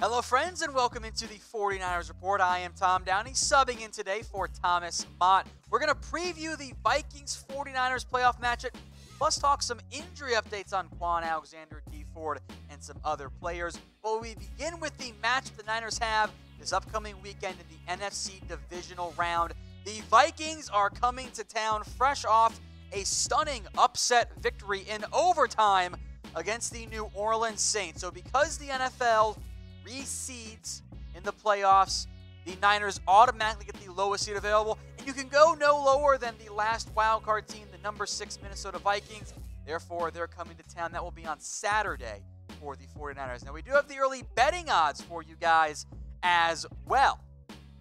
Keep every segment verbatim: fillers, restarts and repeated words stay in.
Hello friends and welcome into the forty-niners Report. I am Tom Downey, subbing in today for Thomas Mott. We're going to preview the Vikings forty-niners playoff matchup, plus talk some injury updates on Kwon Alexander, Dee Ford, and some other players. But we begin with the match the Niners have this upcoming weekend in the N F C Divisional Round. The Vikings are coming to town fresh off a stunning upset victory in overtime against the New Orleans Saints. So because the N F L reseeds in the playoffs, the Niners automatically get the lowest seed available, and you can go no lower than the last wildcard team, the number six Minnesota Vikings. Therefore, they're coming to town. That will be on Saturday for the forty-niners. Now, we do have the early betting odds for you guys as well.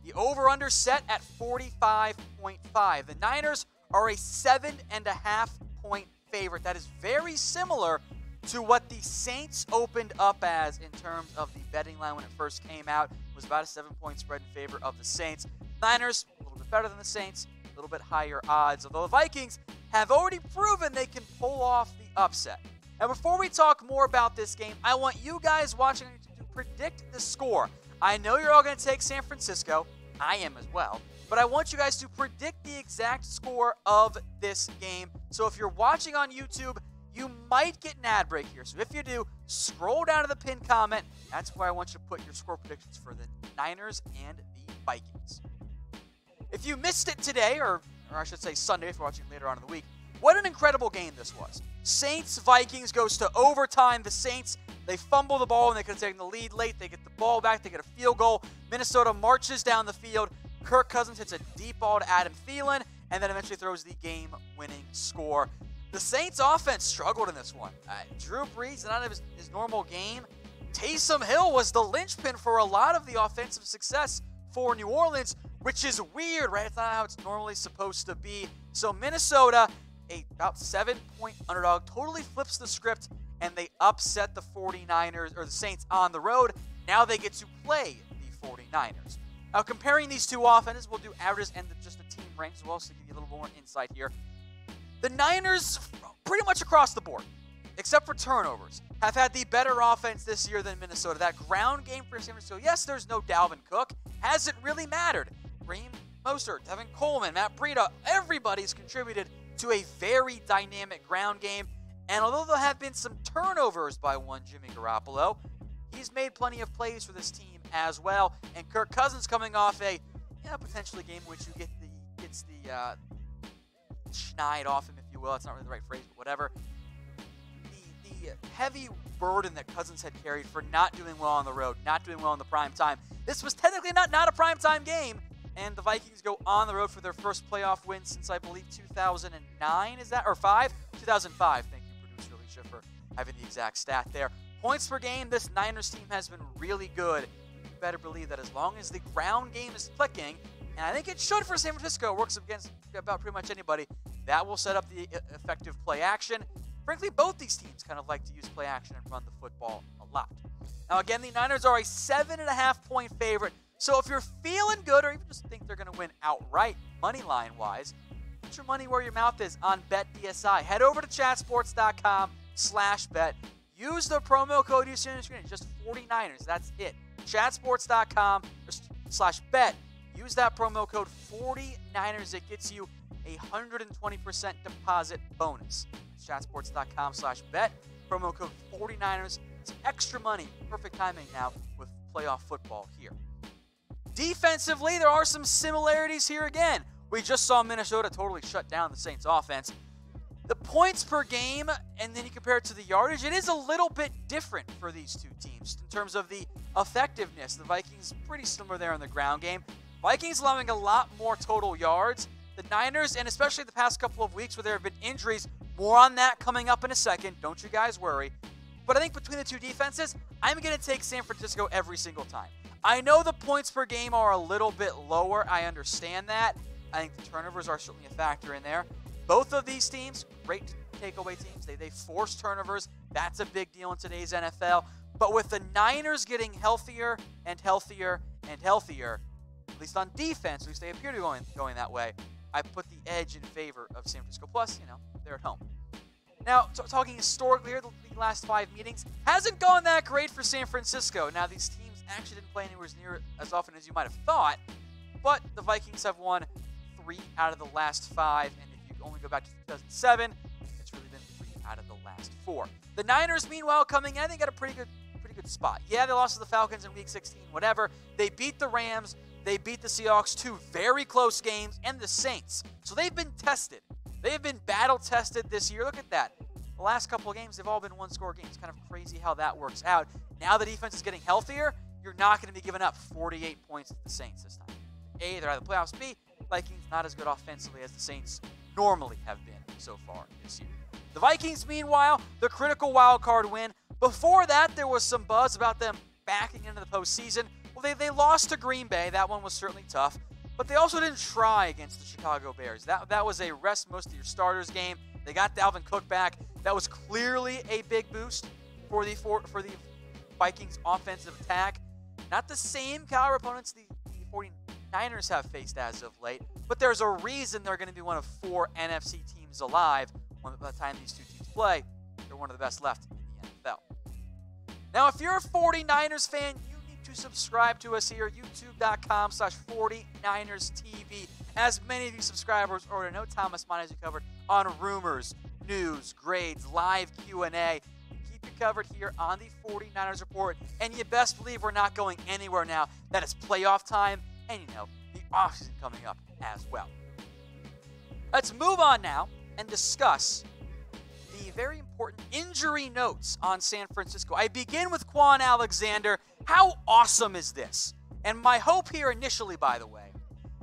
The over-under set at forty-five point five. The Niners are a seven and a half point favorite. That is very similar to what the Saints opened up as in terms of the betting line when it first came out. It was about a seven-point spread in favor of the Saints. Niners, a little bit better than the Saints, a little bit higher odds, although the Vikings have already proven they can pull off the upset. Now, before we talk more about this game, I want you guys watching to predict the score. I know you're all going to take San Francisco. I am as well. But I want you guys to predict the exact score of this game. So if you're watching on YouTube, you might get an ad break here. So if you do, scroll down to the pinned comment. That's where I want you to put your score predictions for the Niners and the Vikings. If you missed it today, or, or I should say Sunday if you're watching later on in the week, what an incredible game this was. Saints-Vikings goes to overtime. The Saints, they fumble the ball and they could have taken the lead late. They get the ball back. They get a field goal. Minnesota marches down the field. Kirk Cousins hits a deep ball to Adam Thielen and then eventually throws the game-winning score. The Saints offense struggled in this one. Uh, Drew Brees did not have his, his normal game. Taysom Hill was the linchpin for a lot of the offensive success for New Orleans, which is weird, right? It's not how it's normally supposed to be. So Minnesota, a about seven-point underdog, totally flips the script, and they upset the forty-niners, or the Saints, on the road. Now they get to play the forty-niners. Now, comparing these two offenses, we'll do averages and the, just the team ranks as well, so to give you a little more insight here. The Niners, pretty much across the board, except for turnovers, have had the better offense this year than Minnesota. That ground game for San Francisco, yes, there's no Dalvin Cook. Hasn't really mattered. Graham Mostert, Devin Coleman, Matt Breida, everybody's contributed to a very dynamic ground game. And although there have been some turnovers by one Jimmy Garoppolo, he's made plenty of plays for this team as well. And Kirk Cousins coming off a you know, potentially game in which you get the, gets the... Uh, Schneid off him, if you will. That's not really the right phrase, but whatever. The, the heavy burden that Cousins had carried for not doing well on the road, not doing well in the prime time. This was technically not, not a prime time game, and the Vikings go on the road for their first playoff win since, I believe, two thousand nine, is that? Or five? two thousand five. Thank you, producer Alicia, for having the exact stat there. Points per game, this Niners team has been really good. You better believe that as long as the ground game is clicking, and I think it should for San Francisco. It works against about pretty much anybody. That will set up the effective play action. Frankly, both these teams kind of like to use play action and run the football a lot. Now, again, the Niners are a seven and a half point favorite. So if you're feeling good or even just think they're going to win outright money line wise, put your money where your mouth is on Bet D S I. Head over to chatsports.com slash bet. Use the promo code you see on the screen. It's just forty-niners. That's it. Chatsports.com slash bet. Use that promo code forty-niners. It gets you a one hundred twenty percent deposit bonus. Chatsports.com slash bet. Promo code forty-niners. It's extra money. Perfect timing now with playoff football here. Defensively, there are some similarities here again. We just saw Minnesota totally shut down the Saints offense. The points per game, and then you compare it to the yardage, it is a little bit different for these two teams in terms of the effectiveness. The Vikings pretty similar there in the ground game. Vikings allowing a lot more total yards. The Niners, and especially the past couple of weeks where there have been injuries, more on that coming up in a second. Don't you guys worry. But I think between the two defenses, I'm going to take San Francisco every single time. I know the points per game are a little bit lower. I understand that. I think the turnovers are certainly a factor in there. Both of these teams, great takeaway teams. They, they force turnovers. That's a big deal in today's N F L. But with the Niners getting healthier and healthier and healthier, at least on defense, at least they appear to be going, going that way, I put the edge in favor of San Francisco. Plus, you know, they're at home. Now, t talking historically here, the last five meetings hasn't gone that great for San Francisco. Now, these teams actually didn't play anywhere near as often as you might have thought, but the Vikings have won three out of the last five, and if you only go back to two thousand seven, it's really been three out of the last four. The Niners, meanwhile, coming in, they got a pretty good pretty good spot. Yeah, they lost to the Falcons in Week sixteen, whatever. They beat the Rams. They beat the Seahawks, two very close games, and the Saints. So they've been tested. They've been battle-tested this year. Look at that. The last couple of games, they've all been one-score games. Kind of crazy how that works out. Now the defense is getting healthier, you're not going to be giving up forty-eight points to the Saints this time. A, they're out of the playoffs. B, Vikings not as good offensively as the Saints normally have been so far this year. The Vikings, meanwhile, the critical wild card win. Before that, there was some buzz about them backing into the postseason. Well, they, they lost to Green Bay. That one was certainly tough. But they also didn't try against the Chicago Bears. That, that was a rest most of your starters game. They got Dalvin Cook back. That was clearly a big boost for the for, for the Vikings offensive attack. Not the same caliber opponents the, the forty-niners have faced as of late, but there's a reason they're going to be one of four N F C teams alive. By the time these two teams play, they're one of the best left in the N F L. Now, if you're a forty-niners fan, you need to subscribe to us here, youtube dot com slash forty-niners T V. As many of you subscribers already know, Thomas Mott has you covered on rumors, news, grades, live Q and A. We keep you covered here on the forty-niners Report, and you best believe we're not going anywhere now. That is playoff time, and you know, the offseason coming up as well. Let's move on now and discuss the very important injury notes on San Francisco. I begin with Kwon Alexander. How awesome is this? And my hope here initially, by the way,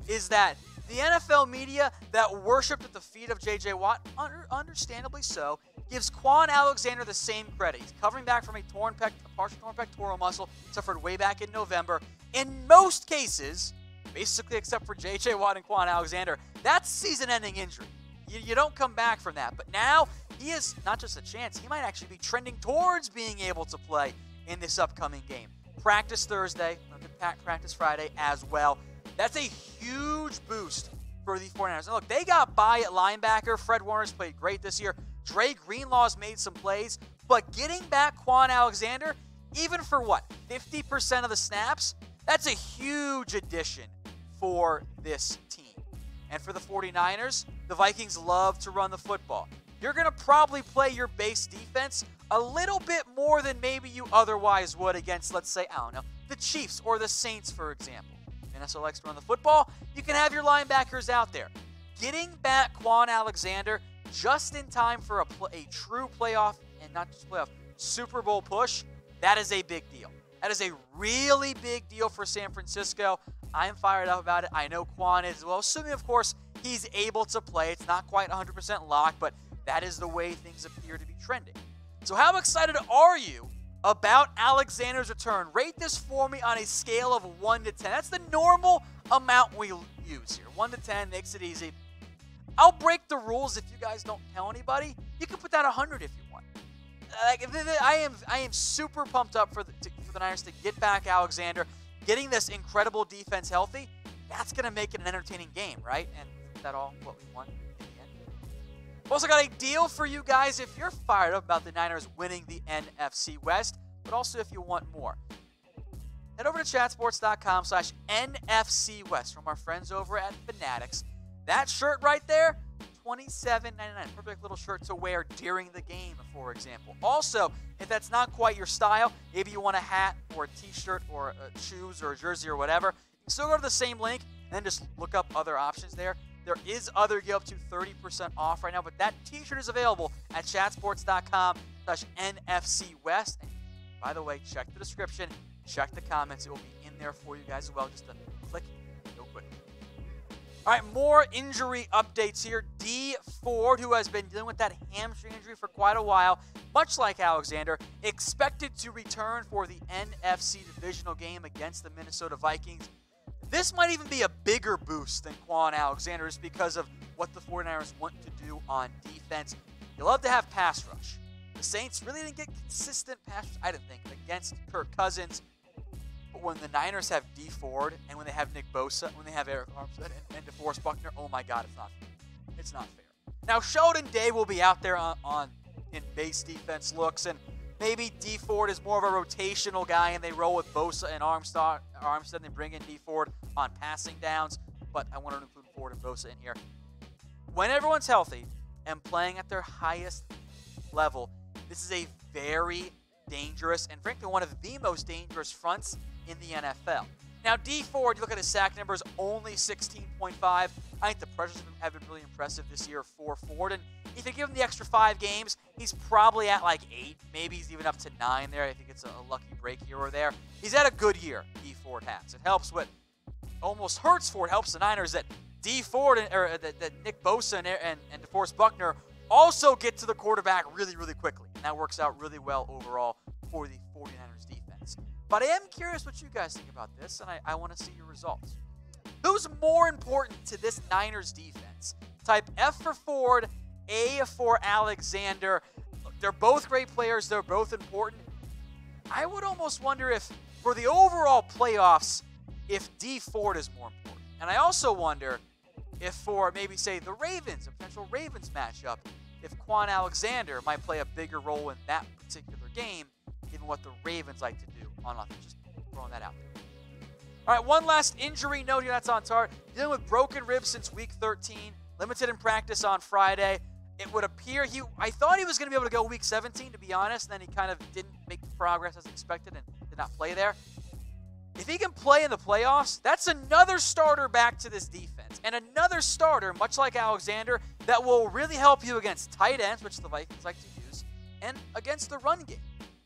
is that the N F L media that worshipped at the feet of J J. Watt, un- understandably so, gives Kwon Alexander the same credit. He's covering back from a torn pec, a partial torn pectoral muscle suffered way back in November. In most cases, basically except for J J. Watt and Kwon Alexander, that's season-ending injury. You, you don't come back from that. But now he is not just a chance, he might actually be trending towards being able to play in this upcoming game. Practice Thursday, practice Friday as well. That's a huge boost for the forty-niners. Now look, they got by at linebacker. Fred Warner's played great this year. Dre Greenlaw's made some plays. But getting back Kwon Alexander, even for what, fifty percent of the snaps? That's a huge addition for this team. And for the forty-niners, the Vikings love to run the football. You're going to probably play your base defense a little bit more than maybe you otherwise would against, let's say, I don't know, the Chiefs or the Saints, for example. Minnesota likes to run the football. You can have your linebackers out there. Getting back Kwon Alexander just in time for a, pl- a true playoff, and not just playoff, Super Bowl push, that is a big deal. That is a really big deal for San Francisco. I'm fired up about it. I know Kwon is as well, assuming, of course, he's able to play. It's not quite one hundred percent locked, but that is the way things appear to be trending. So how excited are you about Alexander's return? Rate this for me on a scale of one to ten. That's the normal amount we use here. one to ten makes it easy. I'll break the rules if you guys don't tell anybody. You can put that one hundred if you want. Like, I am I am super pumped up for the, to, for the Niners to get back Alexander. Getting this incredible defense healthy, that's going to make it an entertaining game, right? And is that all what we want? I've also got a deal for you guys if you're fired up about the Niners winning the N F C West, but also if you want more. Head over to chat sports dot com slash N F C West from our friends over at Fanatics. That shirt right there, twenty-seven ninety-nine. Perfect little shirt to wear during the game, for example. Also, if that's not quite your style, maybe you want a hat or a t-shirt or a shoes or a jersey or whatever, you can still go to the same link and then just look up other options there. There is other gear up to thirty percent off right now, but that t-shirt is available at chat sports dot com slash N F C West. And by the way, check the description, check the comments. It will be in there for you guys as well. Just to click real quick. All right, more injury updates here. Dee Ford, who has been dealing with that hamstring injury for quite a while, much like Alexander, expected to return for the N F C divisional game against the Minnesota Vikings. This might even be a bigger boost than Kwon Alexander is because of what the forty-niners want to do on defense. You love to have pass rush. The Saints really didn't get consistent pass rush, I didn't think, against Kirk Cousins. But when the Niners have Dee Ford and when they have Nick Bosa, when they have Eric Armstead and, and DeForest Buckner, oh my God, it's not fair. It's not fair. Now, Sheldon Day will be out there on, on in base defense looks, and Maybe Dee Ford is more of a rotational guy and they roll with Bosa and Armstead, Armstead and they bring in Dee Ford on passing downs. But I wanted to include Ford and Bosa in here. When everyone's healthy and playing at their highest level, this is a very dangerous and frankly one of the most dangerous fronts in the N F L. Now, Dee Ford, you look at his sack numbers, only sixteen point five. I think the pressures have been really impressive this year for Ford. And if you give him the extra five games, he's probably at like eight. Maybe he's even up to nine there. I think it's a lucky break here or there. He's had a good year, Dee Ford has. It helps what almost hurts Ford, helps the Niners that Dee Ford and or that, that Nick Bosa and, and, and DeForest Buckner also get to the quarterback really, really quickly. And that works out really well overall for the forty-niners defense. But I am curious what you guys think about this, and I, I want to see your results. Who's more important to this Niners defense? Type F for Ford, A for Alexander. They're both great players. They're both important. I would almost wonder if, for the overall playoffs, if Dee Ford is more important. And I also wonder if for maybe, say, the Ravens, a potential Ravens matchup, if Kwon Alexander might play a bigger role in that particular game, given what the Ravens like to do on offense. Just throwing that out there. All right, one last injury note here that's on Tartt. Dealing with broken ribs since week thirteen. Limited in practice on Friday. It would appear he, I thought he was going to be able to go week seventeen, to be honest, and then he kind of didn't make the progress as expected and did not play there. If he can play in the playoffs, that's another starter back to this defense. And another starter, much like Alexander, that will really help you against tight ends, which the Vikings like to use, and against the run game.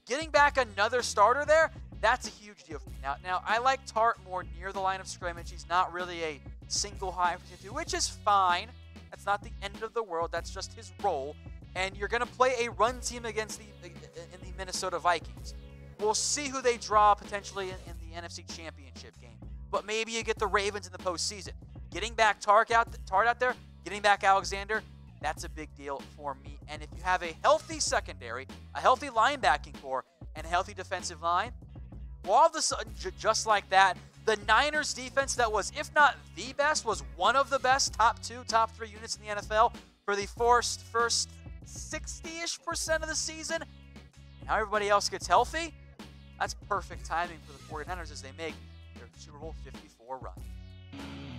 Getting back another starter there, that's a huge deal for me. Now, now I like Tartt more near the line of scrimmage. He's not really a single high, which is fine. That's not the end of the world. That's just his role. And you're going to play a run team against the in the Minnesota Vikings. We'll see who they draw potentially in, in the N F C Championship game. But maybe you get the Ravens in the postseason. Getting back Tartt out, Tartt out there, getting back Alexander, that's a big deal for me. And if you have a healthy secondary, a healthy linebacking core, and a healthy defensive line, well, all of a sudden, just like that, the Niners defense that was, if not the best, was one of the best top two, top three units in the N F L for the first, first sixty-ish percent of the season. Now everybody else gets healthy. That's perfect timing for the forty-niners as they make their Super Bowl fifty-four run.